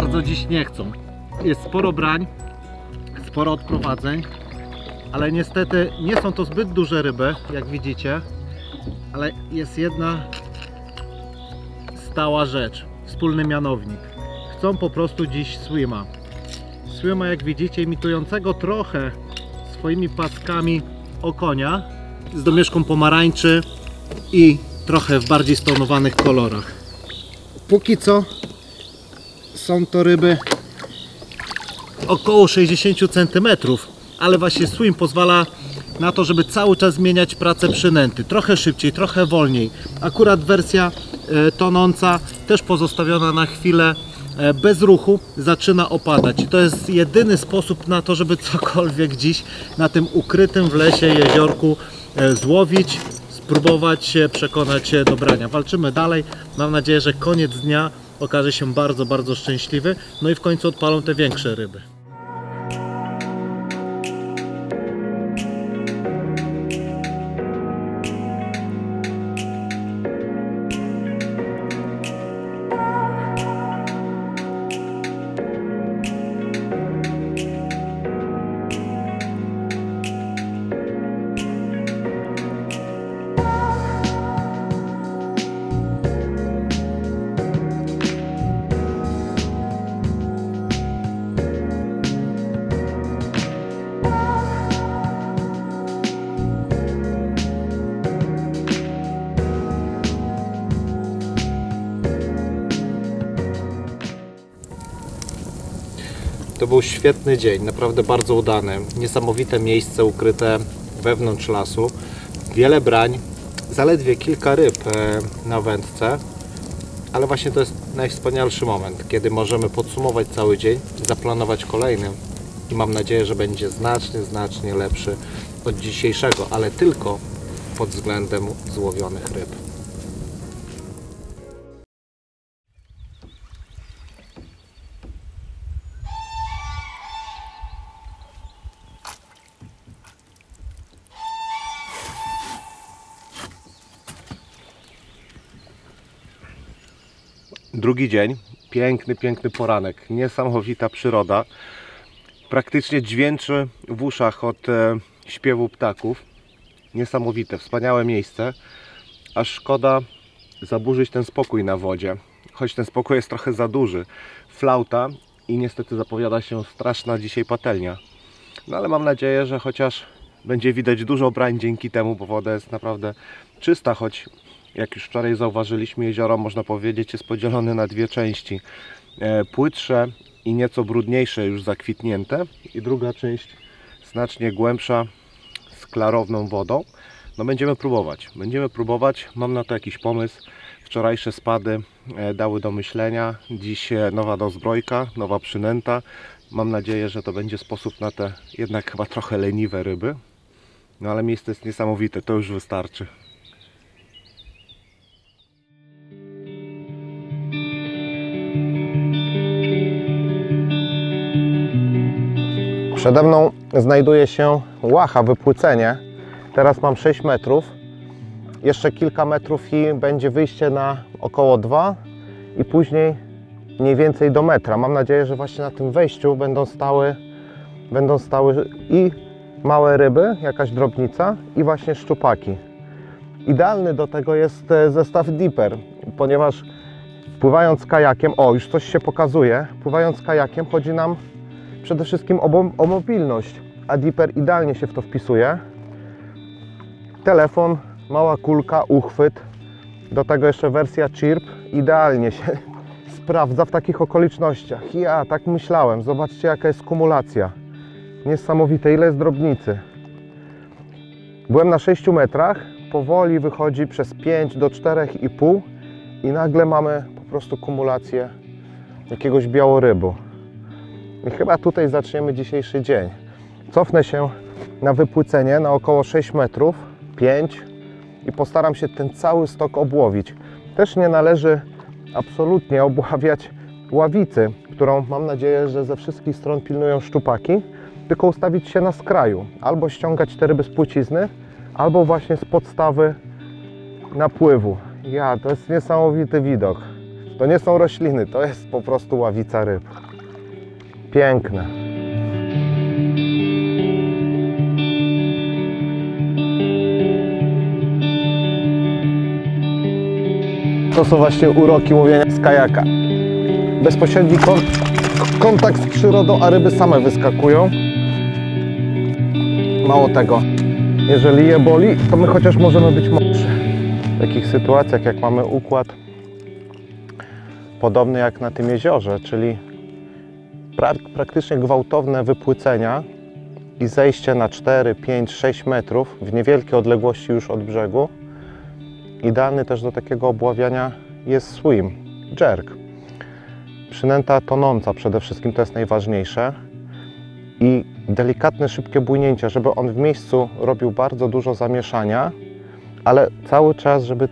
bardzo dziś nie chcą. Jest sporo brań, sporo odprowadzeń, ale niestety nie są to zbyt duże ryby, jak widzicie, ale jest jedna stała rzecz, wspólny mianownik. Chcą po prostu dziś swima. Swima, jak widzicie, imitującego trochę swoimi paskami okonia z domieszką pomarańczy i trochę w bardziej stonowanych kolorach. Póki co są to ryby około 60 cm, ale właśnie swim pozwala na to, żeby cały czas zmieniać pracę przynęty. Trochę szybciej, trochę wolniej. Akurat wersja tonąca, też pozostawiona na chwilę bez ruchu, zaczyna opadać. I to jest jedyny sposób na to, żeby cokolwiek dziś na tym ukrytym w lesie jeziorku złowić, spróbować się przekonać do brania. Walczymy dalej. Mam nadzieję, że koniec dnia okaże się bardzo, bardzo szczęśliwy. No i w końcu odpalą te większe ryby. To był świetny dzień, naprawdę bardzo udany. Niesamowite miejsce ukryte wewnątrz lasu. Wiele brań, zaledwie kilka ryb na wędce, ale właśnie to jest najwspanialszy moment, kiedy możemy podsumować cały dzień, zaplanować kolejny i mam nadzieję, że będzie znacznie, znacznie lepszy od dzisiejszego, ale tylko pod względem złowionych ryb. Drugi dzień, piękny, piękny poranek, niesamowita przyroda, praktycznie dźwięczy w uszach od śpiewu ptaków, niesamowite, wspaniałe miejsce, aż szkoda zaburzyć ten spokój na wodzie, choć ten spokój jest trochę za duży, flauta i niestety zapowiada się straszna dzisiaj patelnia, no ale mam nadzieję, że chociaż będzie widać dużo brań dzięki temu, bo woda jest naprawdę czysta, choć jak już wczoraj zauważyliśmy, jezioro, można powiedzieć, jest podzielone na dwie części. Płytsze i nieco brudniejsze, już zakwitnięte. I druga część znacznie głębsza, z klarowną wodą. No będziemy próbować. Będziemy próbować. Mam na to jakiś pomysł. Wczorajsze spady dały do myślenia. Dziś nowa dozbrojka, nowa przynęta. Mam nadzieję, że to będzie sposób na te jednak chyba trochę leniwe ryby. No ale miejsce jest niesamowite. To już wystarczy. Przede mną znajduje się łacha, wypłycenie. Teraz mam 6 metrów. Jeszcze kilka metrów i będzie wyjście na około 2 i później mniej więcej do metra. Mam nadzieję, że właśnie na tym wejściu będą stały i małe ryby, jakaś drobnica i właśnie szczupaki. Idealny do tego jest zestaw Deeper, ponieważ pływając kajakiem, o, już coś się pokazuje, pływając kajakiem chodzi nam przede wszystkim o mobilność, a Deeper idealnie się w to wpisuje. Telefon, mała kulka, uchwyt, do tego jeszcze wersja chirp, idealnie się sprawdza w takich okolicznościach. Ja tak myślałem, zobaczcie jaka jest kumulacja. Niesamowite, ile jest drobnicy. Byłem na 6 metrach, powoli wychodzi przez 5 do 4,5 i nagle mamy po prostu kumulację jakiegoś białorybu. I chyba tutaj zaczniemy dzisiejszy dzień. Cofnę się na wypłycenie na około 6 metrów, 5 i postaram się ten cały stok obłowić. Też nie należy absolutnie obławiać ławicy, którą mam nadzieję, że ze wszystkich stron pilnują szczupaki, tylko ustawić się na skraju. Albo ściągać te ryby z płycizny, albo właśnie z podstawy napływu. Ja, to jest niesamowity widok. To nie są rośliny, to jest po prostu ławica ryb. Piękne. To są właśnie uroki łowienia z kajaka. Bezpośredni kontakt z przyrodą, a ryby same wyskakują. Mało tego, jeżeli je boli, to my chociaż możemy być mądrzy. W takich sytuacjach, jak mamy układ podobny jak na tym jeziorze, czyli praktycznie gwałtowne wypłycenia i zejście na 4, 5, 6 metrów w niewielkiej odległości już od brzegu. Idealny też do takiego obławiania jest swim, jerk. Przynęta tonąca przede wszystkim, to jest najważniejsze. I delikatne, szybkie bujnięcia, żeby on w miejscu robił bardzo dużo zamieszania, ale cały czas, żeby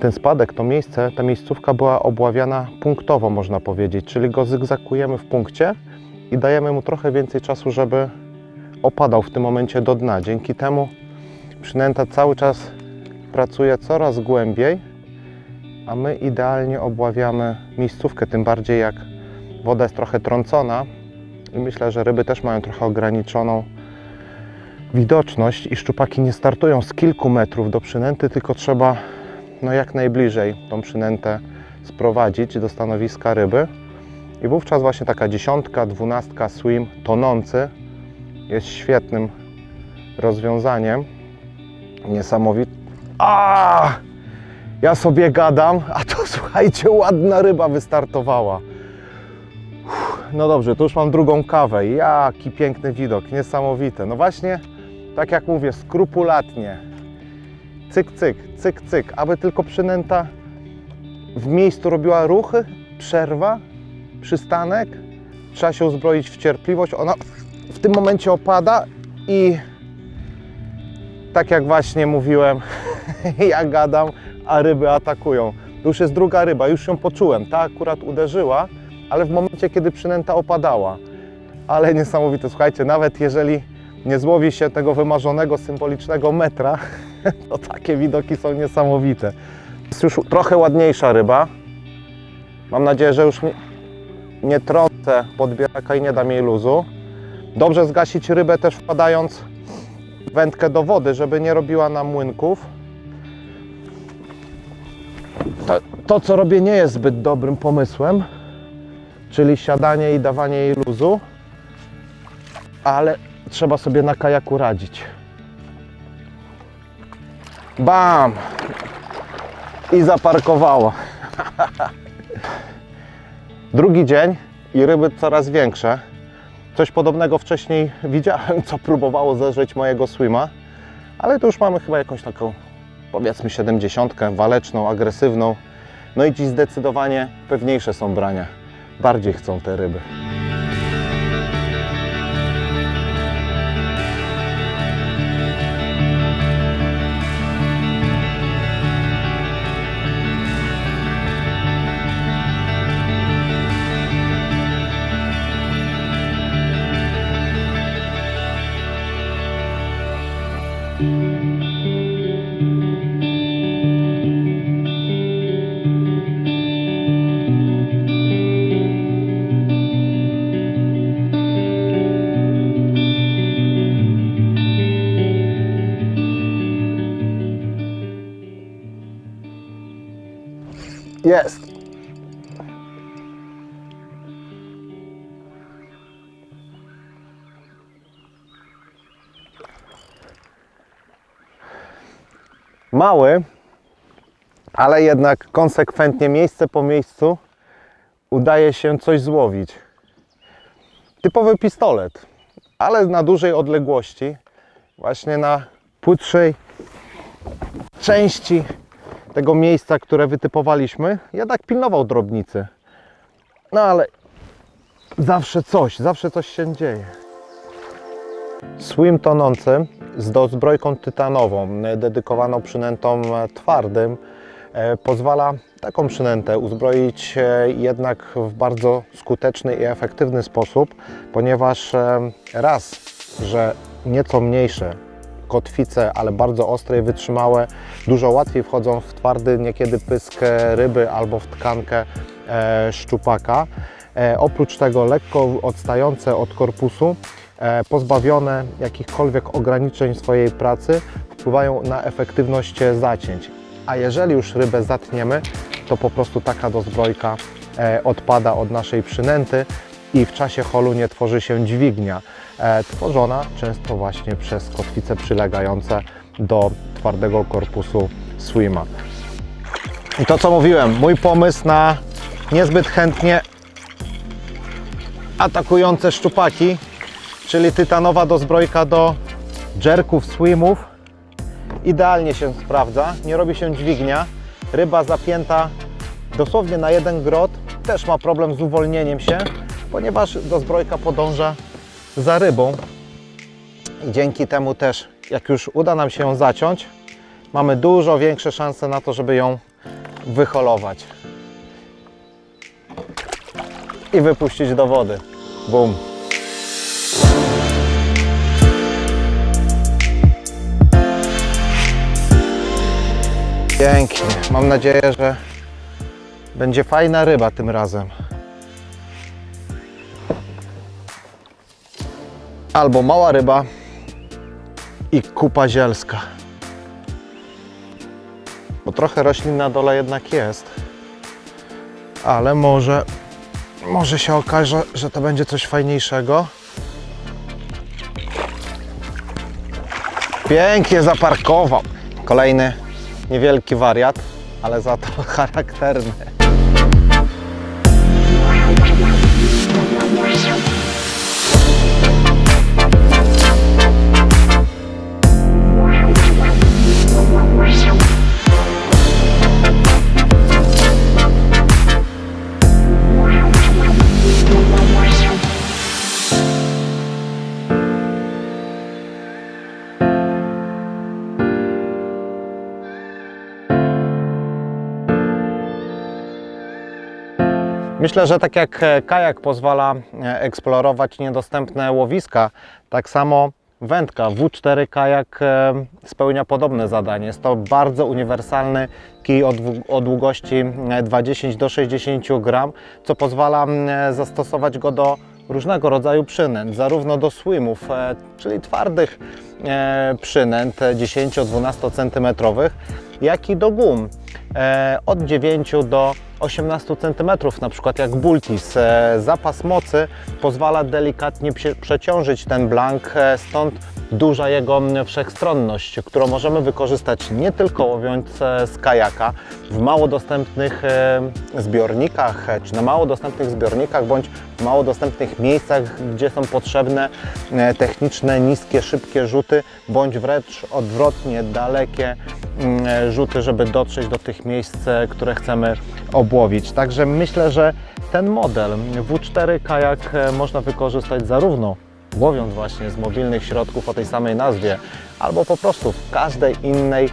ten spadek, to miejsce, ta miejscówka była obławiana punktowo, można powiedzieć. Czyli go zygzakujemy w punkcie i dajemy mu trochę więcej czasu, żeby opadał w tym momencie do dna. Dzięki temu przynęta cały czas pracuje coraz głębiej, a my idealnie obławiamy miejscówkę, tym bardziej jak woda jest trochę trącona i myślę, że ryby też mają trochę ograniczoną widoczność i szczupaki nie startują z kilku metrów do przynęty, tylko trzeba jak najbliżej tą przynętę sprowadzić do stanowiska ryby i wówczas właśnie taka 10, 12 swim tonący jest świetnym rozwiązaniem. Niesamowite. Ja sobie gadam, a to słuchajcie, ładna ryba wystartowała. No dobrze, tu już mam drugą kawę. Jaki piękny widok, niesamowite. No właśnie, tak jak mówię, skrupulatnie. Cyk, cyk, cyk, cyk, aby tylko przynęta w miejscu robiła ruchy, przerwa, przystanek. Trzeba się uzbroić w cierpliwość. Ona w tym momencie opada i tak jak właśnie mówiłem, ja gadam, a ryby atakują. To już jest druga ryba, już ją poczułem. Ta akurat uderzyła, ale w momencie, kiedy przynęta opadała. Ale niesamowite, słuchajcie, nawet jeżeli nie złowi się tego wymarzonego, symbolicznego metra, to takie widoki są niesamowite. Jest już trochę ładniejsza ryba. Mam nadzieję, że już nie trącę podbieraka i nie dam jej luzu. Dobrze zgasić rybę też wpadając wędkę do wody, żeby nie robiła nam młynków. To co robię nie jest zbyt dobrym pomysłem, czyli siadanie i dawanie jej luzu, ale trzeba sobie na kajaku radzić. Bam! I zaparkowała. Drugi dzień i ryby coraz większe. Coś podobnego wcześniej widziałem, co próbowało zeżreć mojego swima, ale tu już mamy chyba jakąś taką, powiedzmy, 70-tkę, waleczną, agresywną. No i dziś zdecydowanie pewniejsze są brania. Bardziej chcą te ryby. Jest! Mały, ale jednak konsekwentnie miejsce po miejscu udaje się coś złowić. Typowy pistolet, ale na dużej odległości, właśnie na płytszej części tego miejsca, które wytypowaliśmy. Ja tak pilnował drobnicy. No ale zawsze coś się dzieje. Swim tonący z dozbrojką tytanową, dedykowaną przynętom twardym, pozwala taką przynętę uzbroić jednak w bardzo skuteczny i efektywny sposób, ponieważ raz, że nieco mniejsze kotwice, ale bardzo ostre i wytrzymałe, dużo łatwiej wchodzą w twardy niekiedy pysk ryby albo w tkankę szczupaka. Oprócz tego lekko odstające od korpusu, pozbawione jakichkolwiek ograniczeń swojej pracy, wpływają na efektywność zacięć. A jeżeli już rybę zatniemy, to po prostu taka dozbrojka odpada od naszej przynęty i w czasie holu nie tworzy się dźwignia, tworzona często właśnie przez kotwice przylegające do twardego korpusu Swima. I to, co mówiłem, mój pomysł na niezbyt chętnie atakujące szczupaki, czyli tytanowa dozbrojka do jerków, swimów, idealnie się sprawdza, nie robi się dźwignia. Ryba zapięta dosłownie na jeden grot też ma problem z uwolnieniem się, ponieważ dozbrojka podąża za rybą i dzięki temu też, jak już uda nam się ją zaciąć, mamy dużo większe szanse na to, żeby ją wyholować i wypuścić do wody. Bum! Pięknie. Mam nadzieję, że będzie fajna ryba tym razem. Albo mała ryba i kupa zielska. Bo trochę roślin na dole jednak jest. Ale może się okaże, że to będzie coś fajniejszego. Pięknie zaparkował. Kolejny niewielki wariat, ale za to charakterny. Myślę, że tak jak kajak pozwala eksplorować niedostępne łowiska, tak samo wędka W4 Kajak spełnia podobne zadanie. Jest to bardzo uniwersalny kij o długości 20 do 60 gram, co pozwala zastosować go do różnego rodzaju przynęt, zarówno do swimów, czyli twardych przynęt 10-12 cm, jak i do gum od 9 do 18 cm, na przykład jak Bultis. Zapas mocy pozwala delikatnie przeciążyć ten blank, stąd duża jego wszechstronność, którą możemy wykorzystać nie tylko łowiąc z kajaka w mało dostępnych zbiornikach, czy na mało dostępnych zbiornikach, bądź w mało dostępnych miejscach, gdzie są potrzebne techniczne, niskie, szybkie rzuty, bądź wręcz odwrotnie, dalekie rzuty, żeby dotrzeć do tych miejsc, które chcemy obłowić. Także myślę, że ten model W4 Kajak można wykorzystać zarówno łowiąc właśnie z mobilnych środków o tej samej nazwie, albo po prostu w każdej innej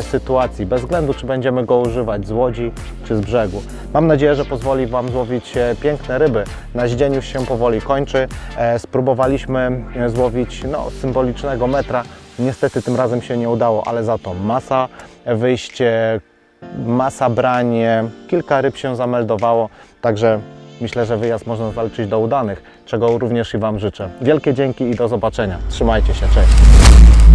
sytuacji, bez względu czy będziemy go używać z łodzi czy z brzegu. Mam nadzieję, że pozwoli Wam złowić piękne ryby. Nasz dzień już się powoli kończy. Spróbowaliśmy złowić symbolicznego metra. Niestety tym razem się nie udało, ale za to masa wyjść, masa brań, kilka ryb się zameldowało, także myślę, że wyjazd można zaliczyć do udanych, czego również i Wam życzę. Wielkie dzięki i do zobaczenia. Trzymajcie się, cześć!